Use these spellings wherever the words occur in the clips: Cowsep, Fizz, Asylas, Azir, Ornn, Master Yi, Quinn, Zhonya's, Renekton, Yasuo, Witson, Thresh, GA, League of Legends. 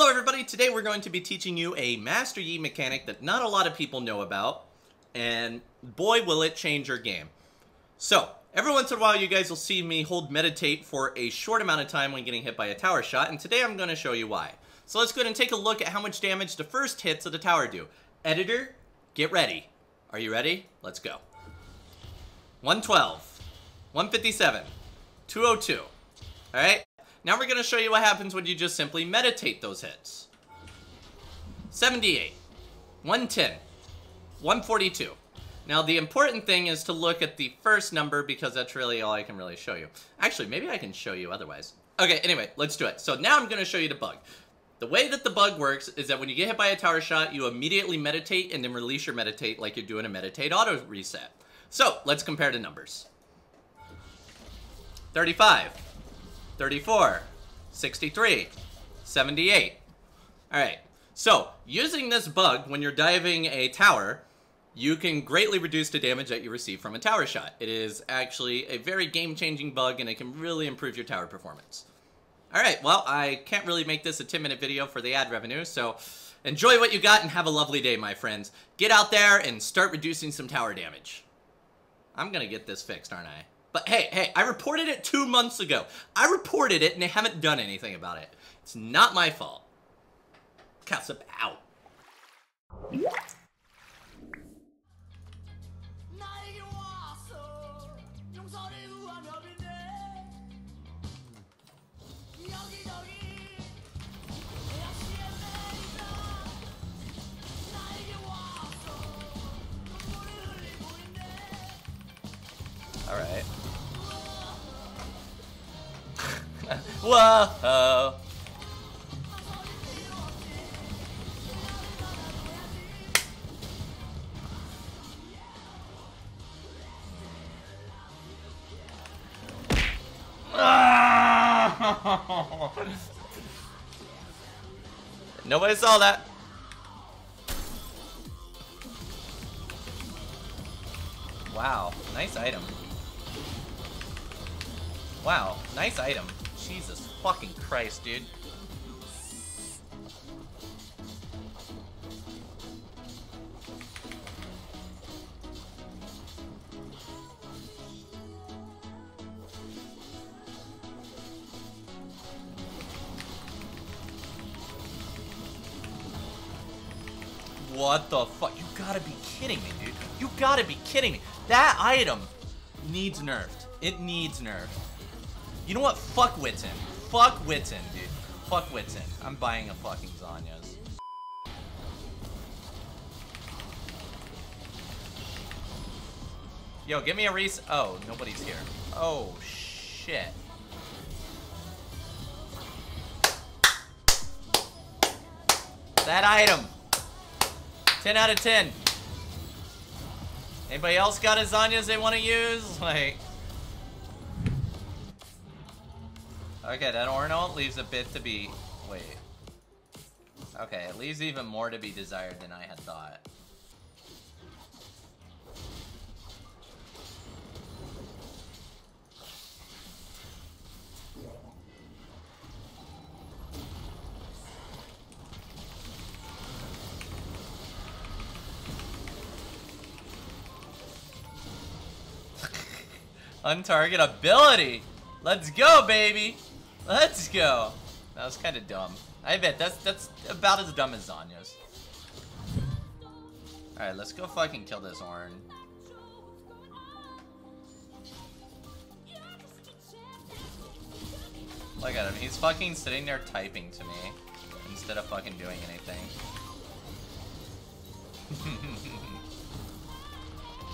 Hello everybody, today we're going to be teaching you a Master Yi mechanic that not a lot of people know about, and boy will it change your game. So, every once in a while you guys will see me hold meditate for a short amount of time when getting hit by a tower shot, and today I'm going to show you why. So let's go ahead and take a look at how much damage the first hits of the tower do. Editor, get ready. Are you ready? Let's go. 112, 157, 202, alright? Now we're going to show you what happens when you just simply meditate those hits. 78, 110, 142. Now the important thing is to look at the first number because that's really all I can really show you. Actually, maybe I can show you otherwise. Okay, anyway, let's do it. So now I'm going to show you the bug. The way that the bug works is that when you get hit by a tower shot, you immediately meditate and then release your meditate like you're doing a meditate auto reset. So let's compare the numbers. 35. 34, 63, 78. Alright, so using this bug when you're diving a tower, you can greatly reduce the damage that you receive from a tower shot. It is actually a very game-changing bug and it can really improve your tower performance. Alright, well, I can't really make this a 10-minute video for the ad revenue, so enjoy what you got and have a lovely day, my friends. Get out there and start reducing some tower damage. I'm gonna get this fixed, aren't I? But hey, I reported it 2 months ago. I reported it and they haven't done anything about it. It's not my fault. Cowsep out. All right. Whoa! Nobody saw that. Wow, nice item. Wow, nice item. Jesus fucking Christ, dude. What the fuck? You gotta be kidding me, dude. You gotta be kidding me. That item needs nerfed. It needs nerfed. You know what? Fuck Witson. Fuck Witson, dude. Fuck Witson. I'm buying a fucking Zhonya's. Yo, give me a reset. Oh, nobody's here. Oh, shit. That item. 10 out of 10. Anybody else got a Zhonya's they want to use? Like... Okay, that Ornn leaves a bit to be... Wait. Okay, it leaves even more to be desired than I had thought. Untarget ability! Let's go, baby! Let's go. That was kind of dumb. I bet that's about as dumb as Zhonya's. All right, let's go fucking kill this Ornn. Look at him. He's fucking sitting there typing to me instead of fucking doing anything.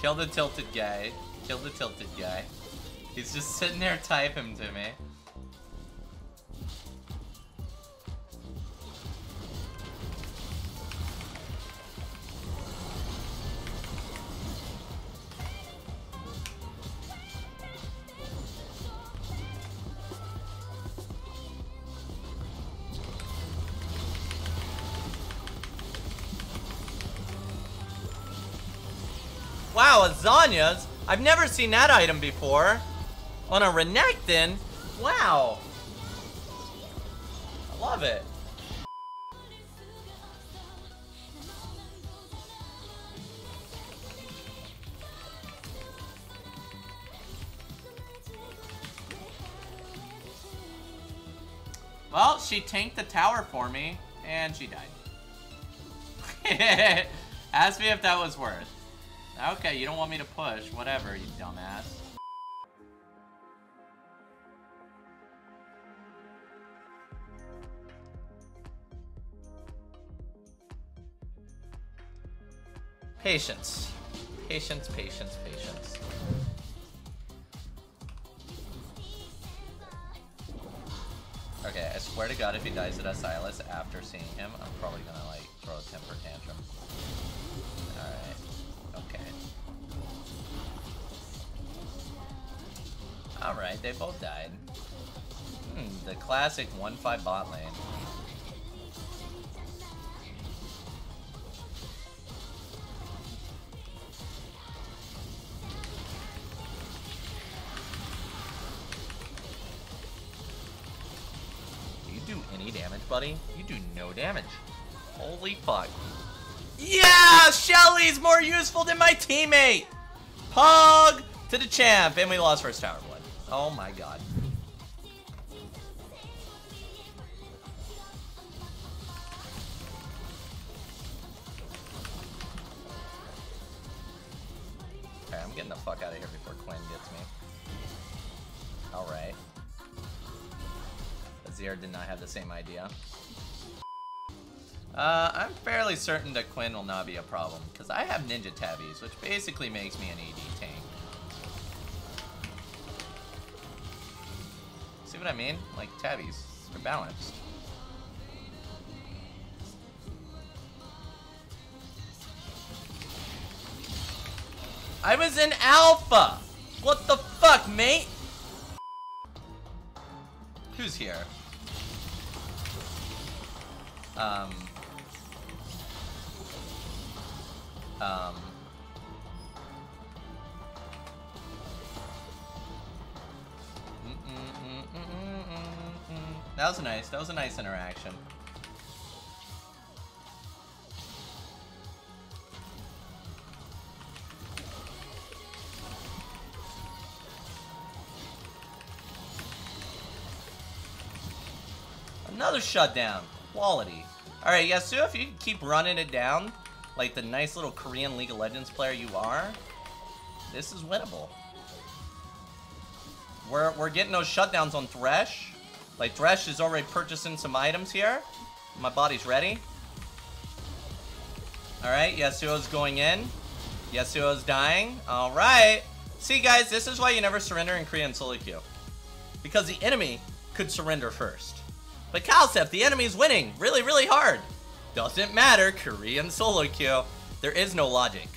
Kill the tilted guy. Kill the tilted guy. He's just sitting there typing to me. Wow, a Zhonya's? I've never seen that item before. On a Renekton? Wow. I love it. she tanked the tower for me, and she died. Ask me if that was worth. Okay, you don't want me to push. Whatever, you dumbass. Patience. Patience, patience, patience. Okay, I swear to God, if he dies at Asylas after seeing him, I'm probably gonna, like, throw a temper tantrum. Alright. Okay. Alright, they both died. The classic 1-5 bot lane. Buddy, you do no damage. Holy fuck. Yeah! Shelly's more useful than my teammate! Pug to the champ, and we lost first tower blood. Oh my god. Alright, I'm getting the fuck out of here before Quinn gets me. Alright. Azir did not have the same idea. I'm fairly certain that Quinn will not be a problem, because I have Ninja Tabbies, which basically makes me an AD tank. See what I mean? Like, Tabbies. They're balanced. I was in alpha! What the fuck, mate? Who's here? That was a nice interaction. Another shutdown. Quality. Alright, Yasuo, if you keep running it down, like the nice little Korean League of Legends player you are, this is winnable. We're getting those shutdowns on Thresh. Like, Thresh is already purchasing some items here. My body's ready. Alright, Yasuo's going in. Yasuo's dying. Alright. See, guys, this is why you never surrender in Korean solo queue. Because the enemy could surrender first. But Cowsep, the enemy's winning really, really hard. Doesn't matter, Korean solo queue. There is no logic.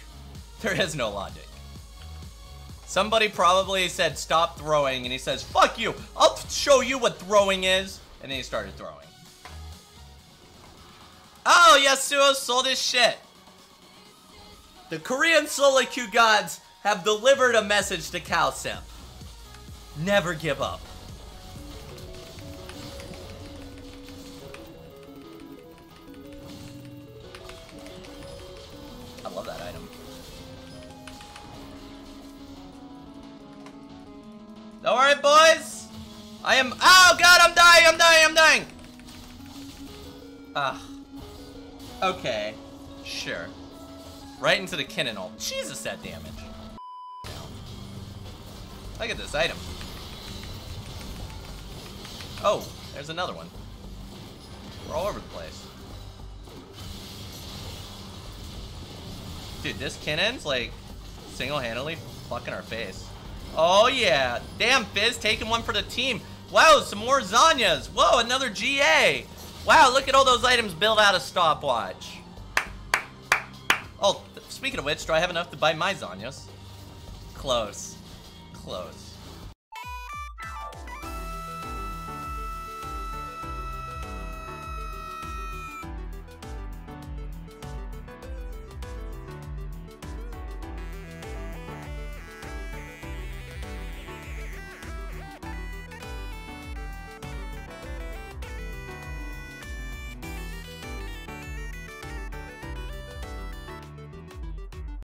There is no logic. Somebody probably said, stop throwing, and he says, fuck you, I'll show you what throwing is. And then he started throwing. Oh, Yasuo sold his shit. The Korean solo queue gods have delivered a message to Cowsep. Never give up. I love that item. Alright, boys! I am— oh god, I'm dying, I'm dying, I'm dying! Ah. Okay. Sure. Right into the cannon ult. Jesus, that damage. Look at this item. Oh, there's another one. We're all over the place. Dude, this cannon's like single-handedly fucking our face. Oh yeah, damn Fizz taking one for the team. Wow, some more Zhonya's. Whoa, another GA. Wow, look at all those items built out of stopwatch. Oh, speaking of which, do I have enough to buy my Zhonya's? Close, close.